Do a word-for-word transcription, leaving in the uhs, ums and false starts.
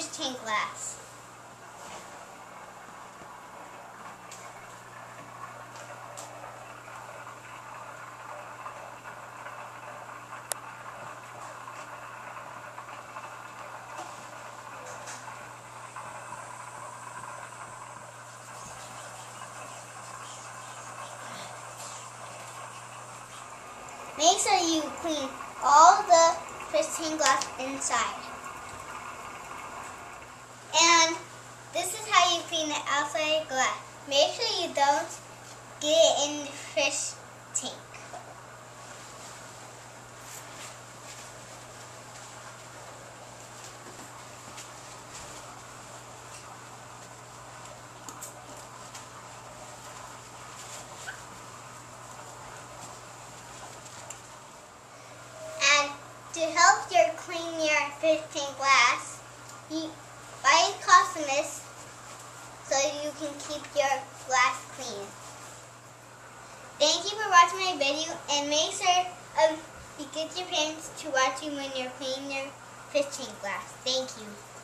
There's tank glass. Make sure you clean all the pristine glass inside. And this is how you clean the outside glass. Make sure you don't get it in the fish tank. To help you clean your fish tank glass, you buy Cosmos so you can keep your glass clean. Thank you for watching my video, and make sure um, you get your parents to watch you when you're cleaning your fish tank glass. Thank you.